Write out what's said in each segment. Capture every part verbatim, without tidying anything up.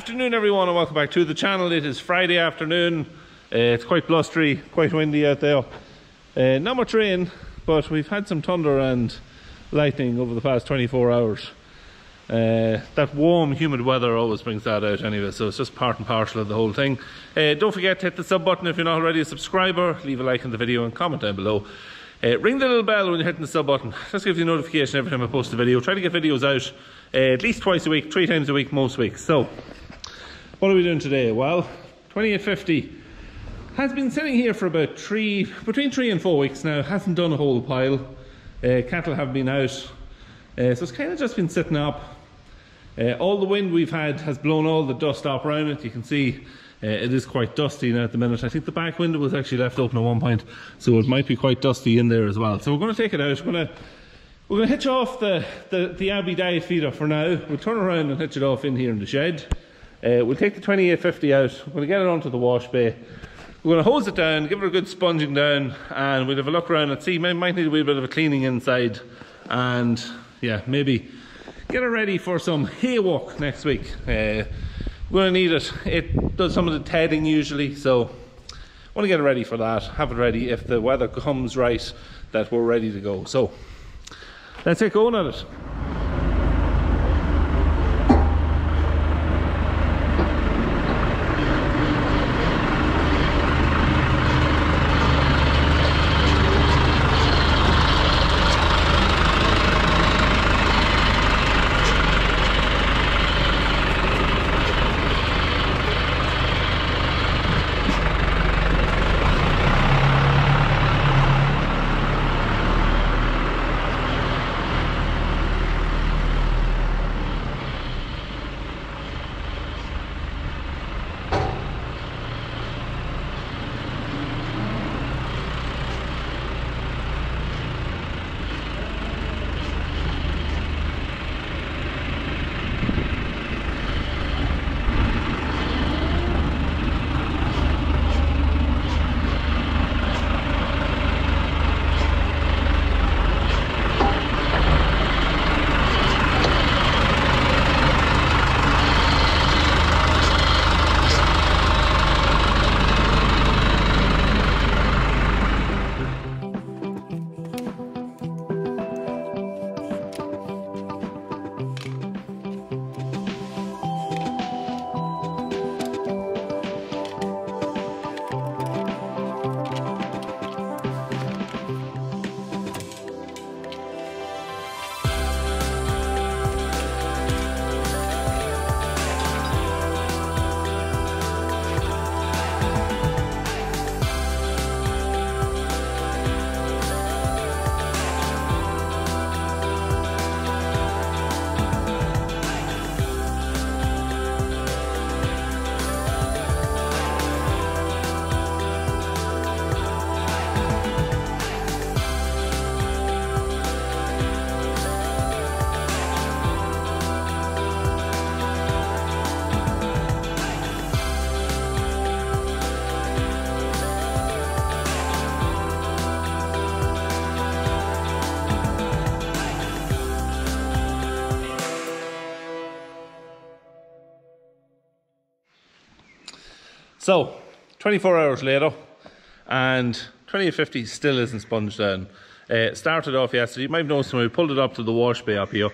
Afternoon everyone, and welcome back to the channel. It is Friday afternoon. Uh, it's quite blustery, quite windy out there. Uh, not much rain, but we've had some thunder and lightning over the past twenty-four hours. Uh, that warm, humid weather always brings that out anyway, so it's just part and parcel of the whole thing. Uh, don't forget to hit the sub button if you're not already a subscriber. Leave a like on the video and comment down below. Uh, ring the little bell when you're hitting the sub button. Just gives you a notification every time I post a video. Try to get videos out uh, at least twice a week, three times a week most weeks. So, what are we doing today? Well, twenty-eight fifty has been sitting here for about three, between three and four weeks now. Hasn't done a whole pile. Uh, cattle have been out, uh, so it's kind of just been sitting up. Uh, all the wind we've had has blown all the dust up around it. You can see. Uh, it is quite dusty now at the minute. I think the back window was actually left open at one point, so it might be quite dusty in there as well. So we're going to take it out. We're going to we're going to hitch off the, the, the Abbey Diet feeder for now. We'll turn around and hitch it off in here in the shed. Uh, we'll take the twenty-eight fifty out. We're going to get it onto the wash bay. We're going to hose it down, give it a good sponging down, and we'll have a look around and see. Maybe might need a wee bit of a cleaning inside, and yeah, maybe get it ready for some hay walk next week. Uh, We're going to need it. It does some of the tedding usually, so I want to get it ready for that. Have it ready if the weather comes right, that we're ready to go. So let's get going at it. So, twenty-four hours later, and twenty-eight fifty still isn't sponged down. Uh, started off yesterday. You might have noticed when we pulled it up to the wash bay up here,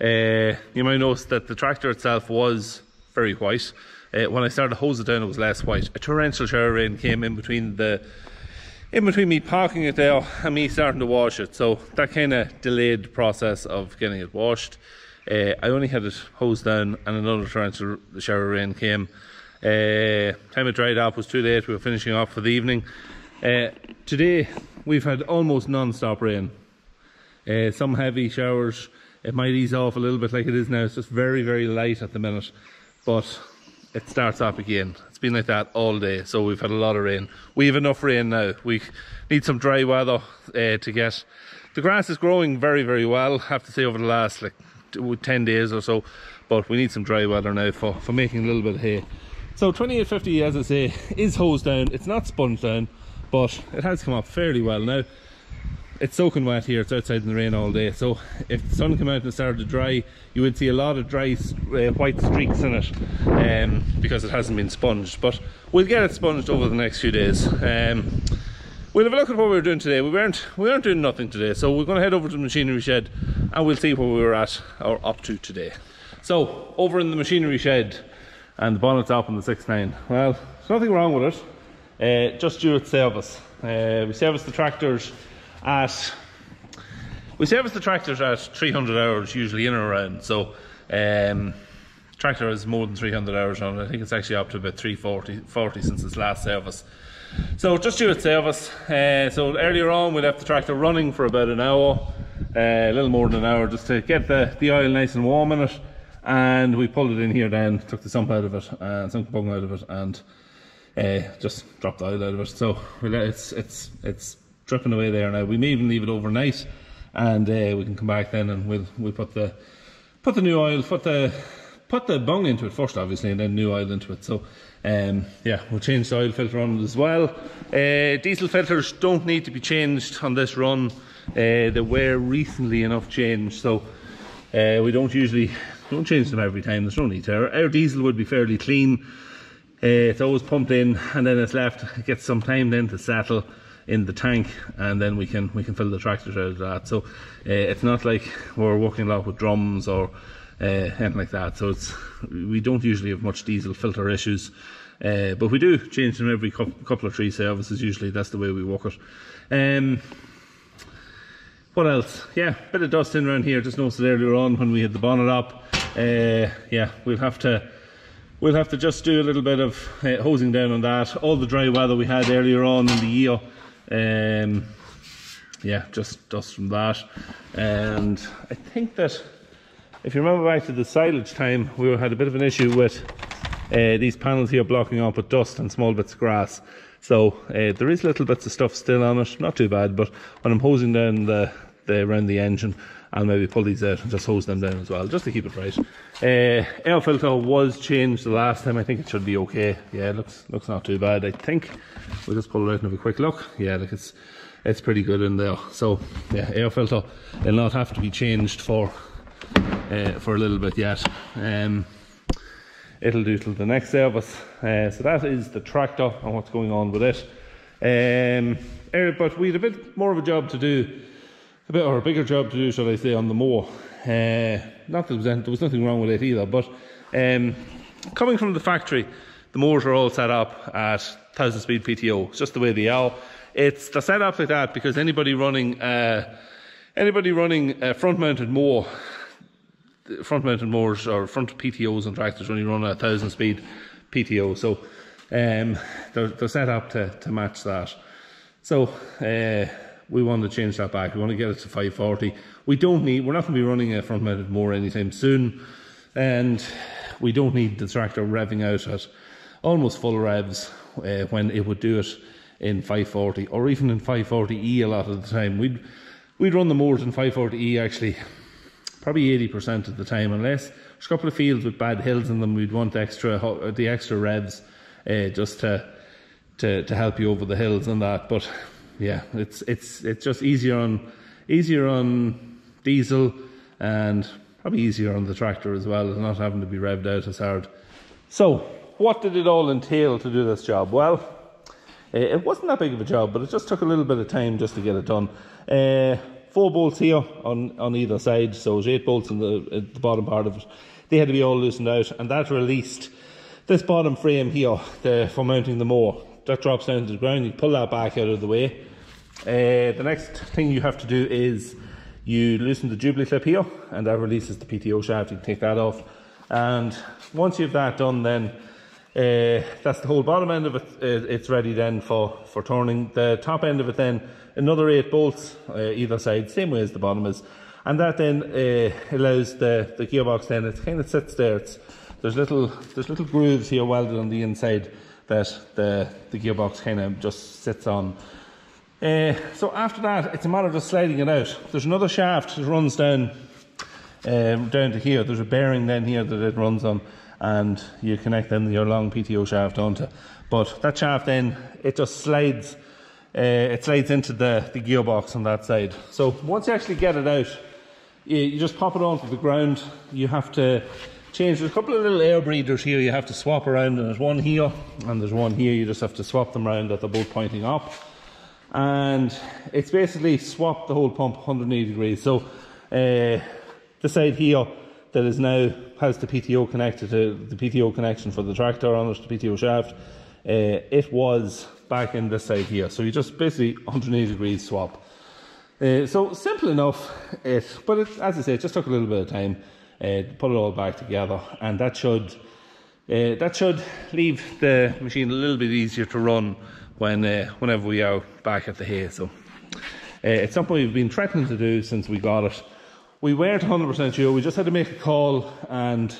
uh, you might notice that the tractor itself was very white. Uh, when I started to hose it down, it was less white. A torrential shower of rain came in between the, in between me parking it there and me starting to wash it. So that kind of delayed the process of getting it washed. Uh, I only had it hosed down, and another torrential shower of rain came. Uh, time it dried up was too late. We were finishing off for the evening. Uh, today we've had almost non-stop rain, uh, some heavy showers. It might ease off a little bit like it is now. It's just very very light at the minute, but it starts up again. It's been like that all day, so we've had a lot of rain. We have enough rain now. We need some dry weather uh, to get. The grass is growing very very well, I have to say, over the last like ten days or so, but we need some dry weather now for, for making a little bit of hay. So twenty-eight fifty, as I say, is hosed down. It's not sponged down, but it has come up fairly well now. it's soaking wet here, it's outside in the rain all day, so if the sun came out and started to dry, you would see a lot of dry uh, white streaks in it, um, because it hasn't been sponged, but we'll get it sponged over the next few days. Um, we'll have a look at what we were doing today. We weren't, we weren't doing nothing today, so we're going to head over to the machinery shed and we'll see where we were at or up to today. So, over in the machinery shed, and the bonnet's up on the six nine. Well, there's nothing wrong with it. Uh, just due to service. Uh, we service the tractors at we service the tractors at three hundred hours usually in or around. So um, tractor has more than three hundred hours on it. I think it's actually up to about three forty since its last service. So just due to service. Uh, so earlier on we left the tractor running for about an hour, uh, a little more than an hour, just to get the the oil nice and warm in it. And we pulled it in here then, took the sump out of it and sump bung out of it, and Uh, just dropped the oil out of it, so we let it's it's it's dripping away there now. We may even leave it overnight, and uh, we can come back then and we'll we we'll put the put the new oil, put the put the bung into it first, obviously, and then new oil into it. So um, yeah, we'll change the oil filter on it as well. Uh, diesel filters don't need to be changed on this run. Uh, they were recently enough changed, so uh, we don't usually don't change them every time. There's no need to. Our, our diesel would be fairly clean. Uh, it's always pumped in and then it's left, it gets some time then to settle in the tank, and then we can we can fill the tractors out of that. So uh, it's not like we're working a lot with drums or uh, anything like that, so it's we don't usually have much diesel filter issues, uh, but we do change them every couple of three services usually. That's the way we work it. Um, what else? Yeah, bit of dust in around here. Just noticed it earlier on when we had the bonnet up. Uh, yeah, we'll have to We'll have to just do a little bit of uh, hosing down on that. All the dry weather we had earlier on in the year, um, yeah, just dust from that. And I think that if you remember back to the silage time, we had a bit of an issue with uh, these panels here blocking up with dust and small bits of grass. So uh, there is little bits of stuff still on it, not too bad. But when I'm hosing down the, the around the engine, I'll maybe pull these out and just hose them down as well, just to keep it right. Uh, air filter was changed the last time. I think it should be okay. Yeah, it looks looks not too bad, I think. We'll just pull it out and have a quick look. Yeah, look, it's it's pretty good in there. So yeah, air filter, it'll not have to be changed for uh, for a little bit yet. Um, it'll do till the next service. Uh, so that is the tractor and what's going on with it. Um, but we had a bit more of a job to do. A bit or a bigger job to do, shall I say, on the mower. Uh, not that there was nothing wrong with it either, but um, coming from the factory, the mowers are all set up at one thousand speed P T O. It's just the way they are. It's they're set up like that because anybody running uh, anybody running a front-mounted mower, front-mounted mowers or front P T Os on tractors only run at one thousand speed P T O, so um, they're, they're set up to, to match that. So. Uh, We want to change that back. We want to get it to five forty. We don't need. We're not going to be running a front-mounted mower anytime soon, and we don't need the tractor revving out at almost full revs uh, when it would do it in five forty or even in five forty E a lot of the time. We'd we'd run the mowers in five forty E actually probably eighty percent of the time, unless there's a couple of fields with bad hills in them. We'd want the extra the extra revs uh, just to to to help you over the hills and that, but. Yeah, it's it's it's just easier on easier on diesel, and probably easier on the tractor as well, not having to be revved out as hard. So, what did it all entail to do this job? Well, it wasn't that big of a job, but it just took a little bit of time just to get it done. Uh, four bolts here on on either side, so there's eight bolts in the at the bottom part of it. They had to be all loosened out, and that released this bottom frame here the, for mounting the mower. That drops down to the ground. You pull that back out of the way. Uh, the next thing you have to do is you loosen the jubilee clip here, and that releases the P T O shaft. You can take that off, and once you've that done, then uh, that's the whole bottom end of it. It's ready then for for turning. The top end of it then another eight bolts uh, either side, same way as the bottom is, and that then uh, allows the the gearbox. Then it kind of sits there. It's, there's little there's little grooves here welded on the inside that the, the gearbox kind of just sits on. Uh, so after that, it's a matter of just sliding it out. There's another shaft that runs down uh, down to here. There's a bearing then here that it runs on, and you connect then your long P T O shaft onto. But that shaft then, it just slides uh, Uh, it slides into the, the gearbox on that side. So once you actually get it out, you, you just pop it onto the ground. You have to change. There's a couple of little air breathers here you have to swap around, and there's one here and there's one here. You just have to swap them around that they're both pointing up. And it's basically swapped the whole pump one hundred eighty degrees. So uh, the side here that is now has the P T O connected to the P T O connection for the tractor on it, the P T O shaft. Uh, it was back in this side here, so you just basically one hundred eighty degrees swap. Uh, so simple enough, it, but it, as I say, it just took a little bit of time uh, to put it all back together, and that should uh, that should leave the machine a little bit easier to run when uh, whenever we are back at the hay. So uh, it's something we've been threatening to do since we got it. We weren't one hundred percent sure. We just had to make a call and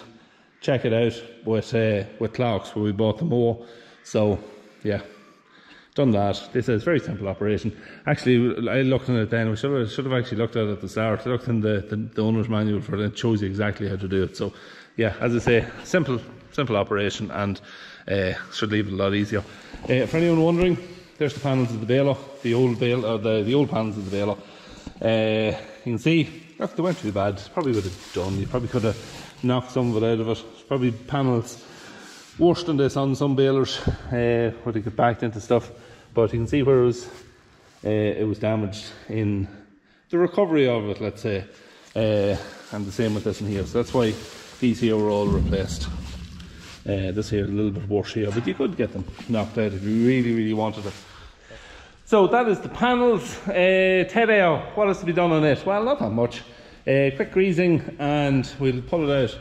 check it out with uh, with Clarks, where we bought the mower. So yeah, done that. This is a very simple operation. Actually, I looked at it then. We should have, should have actually looked at it at the start. I looked in the, the, the owner's manual for it, and it shows you exactly how to do it. So yeah, as I say, simple simple operation, and uh, should leave it a lot easier. Uh, for anyone wondering, there's the panels of the baler, the old baler, or the, the old panels of the baler. Uh, you can see, look, they weren't too bad. Probably would have done. You probably could have knocked some of it out of it. Probably panels worse than this on some balers, uh, where they get backed into stuff. But you can see where it was, uh, it was damaged in the recovery of it, let's say, uh, and the same with this in here. So that's why these here were all replaced. Uh, this here is a little bit worse here, but you could get them knocked out if you really, really wanted it. So that is the panels. Uh, Tedeo, what has to be done on it? Well, not that much. Uh, quick greasing, and we'll pull it out.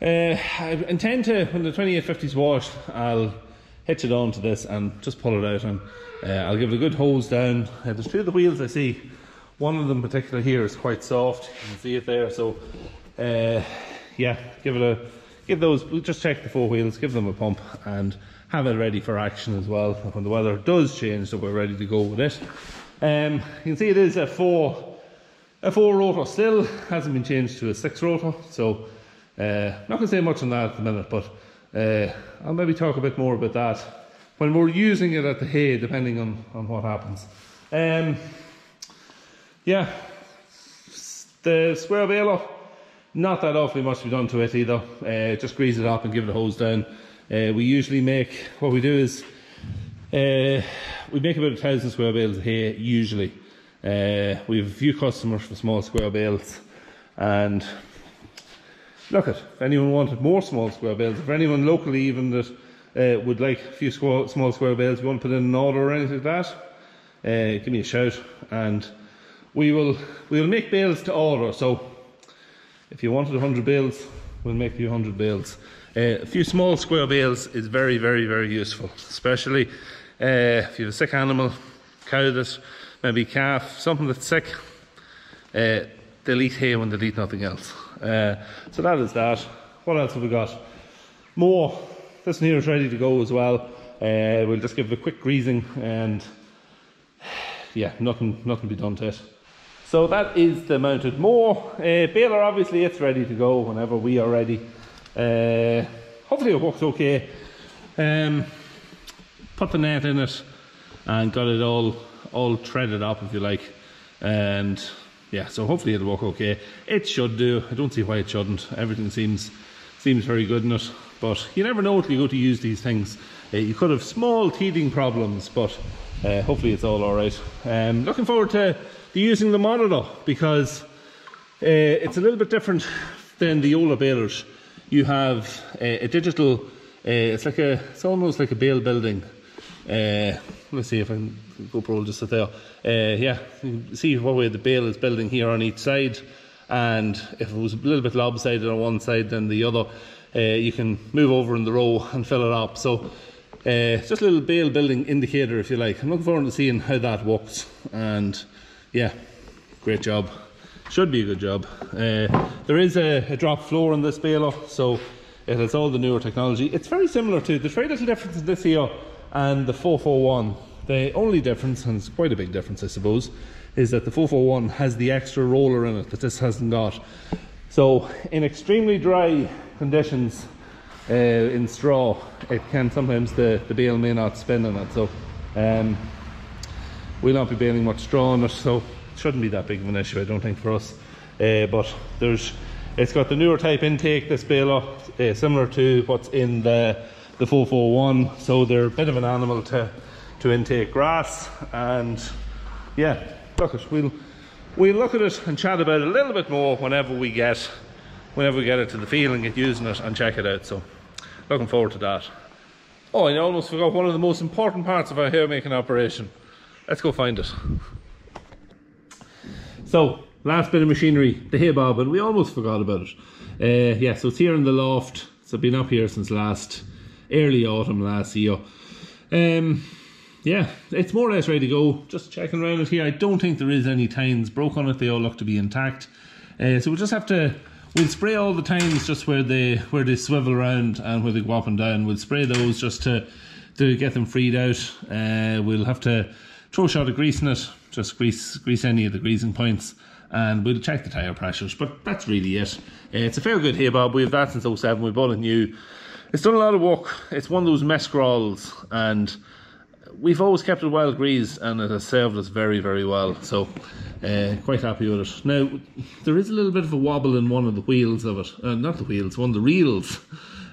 Uh, I intend to, when the twenty-eight fifty's washed, I'll hitch it onto this and just pull it out, and uh, I'll give it a good hose down. Uh, there's two of the wheels I see. One of them in particular here is quite soft. You can see it there. So uh, yeah, give it a give those. Just check the four wheels, give them a pump, and have it ready for action as well when the weather does change. So we're ready to go with it. Um, you can see it is a four a four rotor still. Hasn't been changed to a six rotor. So. Uh, not going to say much on that at the minute, but uh, I'll maybe talk a bit more about that when we're using it at the hay, depending on, on what happens. Um, yeah, the square baler, not that awfully much to be done to it either. Uh, just grease it up and give it a hose down. Uh, we usually make, what we do is, uh, we make about a thousand square bales of hay, usually. Uh, we have a few customers for small square bales, and look at, if anyone wanted more small square bales, if anyone locally even that uh, would like a few squ small square bales, you want to put in an order or anything like that, uh, give me a shout, and we will we will make bales to order. So if you wanted one hundred bales, we'll make you one hundred bales. Uh, a few small square bales is very, very, very useful, especially uh, if you have a sick animal, cow that, maybe calf, something that's sick. Uh, They'll eat hay when they'll eat nothing else. Uh, so that is that. What else have we got? More. This one here is ready to go as well. Uh, we'll just give it a quick greasing, and yeah, nothing nothing to be done to it. So that is the mounted mower. Uh, baler, obviously, it's ready to go whenever we are ready. Uh, hopefully it works okay. Um, put the net in it and got it all, all threaded up, if you like. And yeah, so hopefully it'll work okay. It should do. I don't see why it shouldn't. Everything seems seems very good in it. But you never know until you go to use these things. Uh, you could have small teething problems, but uh, hopefully it's all alright. Um, looking forward to using the monitor, because uh, it's a little bit different than the Ola Bailers. You have a, a digital, uh, it's like a, it's almost like a bale building. Uh, let's see if I can, GoPro will just sit there. Uh, yeah, you can see what way the bale is building here on each side, and if it was a little bit lopsided on one side than the other, uh, you can move over in the row and fill it up. So uh, just a little bale building indicator, if you like. I'm looking forward to seeing how that works, and yeah, great job. Should be a good job. Uh, there is a, a drop floor in this baler, so it has all the newer technology. It's very similar to, there's very little difference in this here and the four four one. The only difference, and it's quite a big difference I suppose, is that the four four one has the extra roller in it that this hasn't got. So in extremely dry conditions, uh, in straw, it can sometimes, the, the bale may not spin in it. So um, we'll not be bailing much straw on it, so it shouldn't be that big of an issue, I don't think, for us. Uh, but there's, it's got the newer type intake, this bailer, uh, similar to what's in the the four four one, so they're a bit of an animal to to intake grass. And yeah, look at, we'll we'll look at it and chat about it a little bit more whenever we get whenever we get it to the field and get using it and check it out. So looking forward to that. Oh, and I almost forgot one of the most important parts of our hair making operation. Let's go find it. So last bit of machinery, the hay bobbin, we almost forgot about it. Uh, yeah, so it's here in the loft. It's been up here since last early autumn last year. Um, yeah, it's more or less ready to go. Just checking around it here, I don't think there is any tines broke on it. They all look to be intact. Uh, so we'll just have to, we'll spray all the tines just where they where they swivel around and where they go up and down. We'll spray those just to, to get them freed out. Uh, we'll have to throw a shot of grease in it, just grease, grease any of the greasing points. And we'll check the tyre pressures, but that's really it. Uh, it's a fair good hay bob. We have that since oh seven. We bought it new. It's done a lot of work. It's one of those mescrols, and we've always kept it well greased, and it has served us very, very well. So uh, quite happy with it. Now, there is a little bit of a wobble in one of the wheels of it. Uh, not the wheels, one of the reels.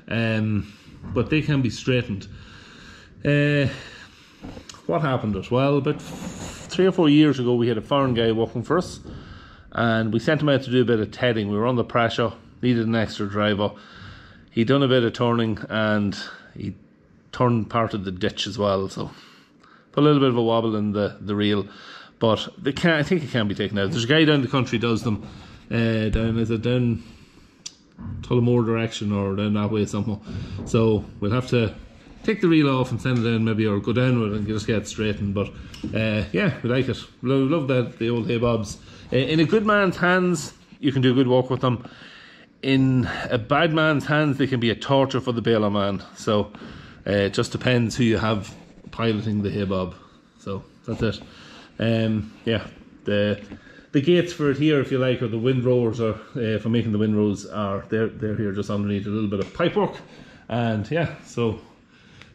Um, but they can be straightened. Uh, what happened as well? About three or four years ago, we had a foreign guy working for us. And we sent him out to do a bit of tedding. We were under pressure, needed an extra driver. He'd done a bit of turning, and he turned part of the ditch as well. So put a little bit of a wobble in the, the reel. But they can, I think it can be taken out. There's a guy down the country does them. Uh, down, is it down Tullamore direction or down that way somewhere. So we'll have to take the reel off and send it down maybe, or go down with it and just get it straightened. But uh, yeah, we like it. We love that, the old hay bobs. In a good man's hands, you can do good work with them. In a bad man's hands, they can be a torture for the bailer man. So uh, it just depends who you have piloting the hay bob. So that's it. Um, yeah, the the gates for it here, if you like, or the windrowers, or uh, for making the windrows, are they're they're here just underneath a little bit of pipe work. And yeah, so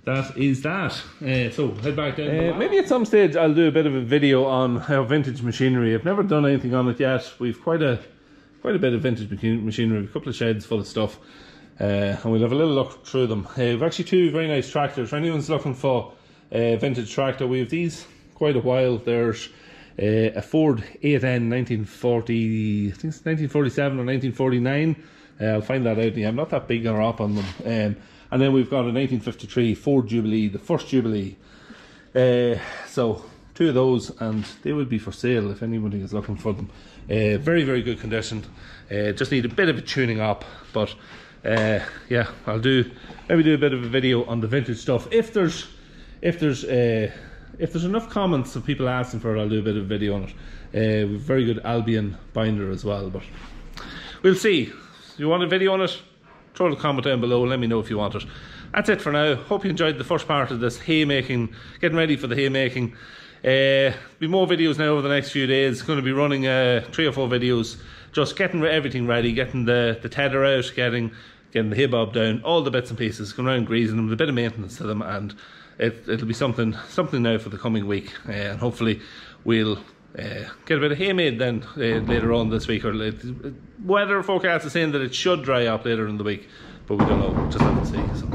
that is that. Uh, so head back down. Uh, maybe at some stage I'll do a bit of a video on our vintage machinery. I've never done anything on it yet. We've quite a quite a bit of vintage machinery, a couple of sheds full of stuff, uh, and we'll have a little look through them. Uh, we've actually two very nice tractors. If anyone's looking for a vintage tractor, we have these quite a while. There's uh, a Ford eight N nineteen forty, I think it's nineteen forty-seven or nineteen forty-nine. Uh, I'll find that out. Yeah, I'm not that big or up on them. Um, And then we've got a nineteen fifty-three Ford Jubilee, the first Jubilee. Uh, so two of those, and they would be for sale if anybody is looking for them. Uh, very, very good condition. Uh, just need a bit of a tuning up, but uh, yeah, I'll do maybe do a bit of a video on the vintage stuff. If there's if there's uh, if there's enough comments of people asking for it, I'll do a bit of a video on it. Uh, we've very good Albion binder as well, but we'll see. You want a video on it? Throw a comment down below and let me know if you want it. That's it for now. Hope you enjoyed the first part of this haymaking, getting ready for the haymaking. Uh, be more videos now over the next few days. It's going to be running uh, three or four videos, just getting everything ready, getting the, the tether out, getting getting the hay bob down, all the bits and pieces, going around greasing them, a bit of maintenance to them, and it, it'll be something something now for the coming week. Uh, and hopefully we'll Uh, get a bit of hay made then uh, later on this week, or late. Weather forecast is saying that it should dry up later in the week, but we don't know, just have to see. So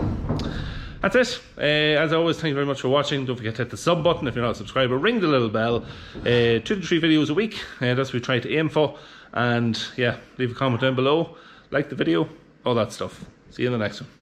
that's it. Uh, as always, thank you very much for watching. Don't forget to hit the sub button if you're not a subscriber. Ring the little bell. Uh, two to three videos a week, uh, that's what we try to aim for. And yeah, leave a comment down below, like the video, all that stuff. See you in the next one.